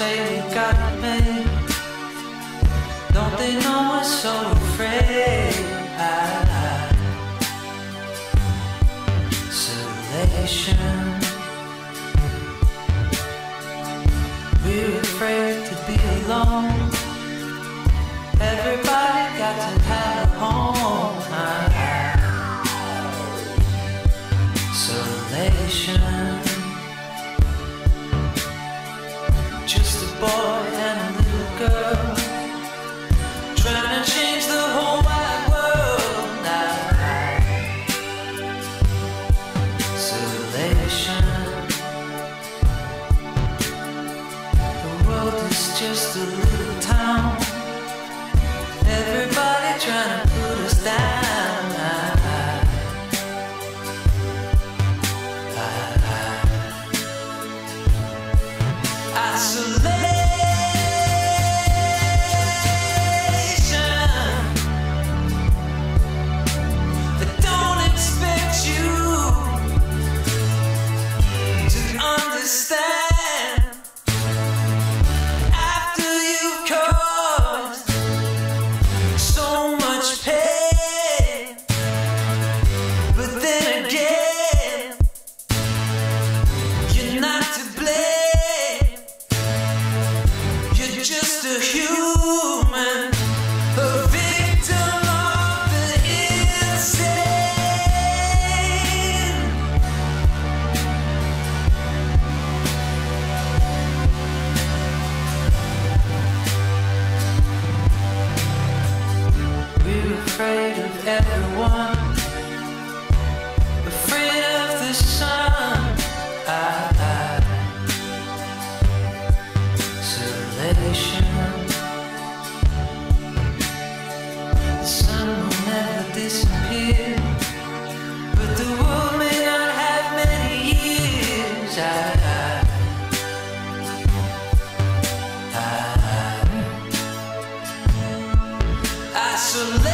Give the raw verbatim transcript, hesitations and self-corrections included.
say we got made. Don't they know we're so afraid? Isolation. We're afraid to be alone. Everybody got to have a home. Isolation. Just a boy and a little girl, trying to change the whole wide world now. Isolation. The world is just a little town, everybody trying to put us down. Afraid of everyone, afraid of the sun. I, I. Isolation. The sun will never disappear, but the world may not have many years. I, I, I. Isolation.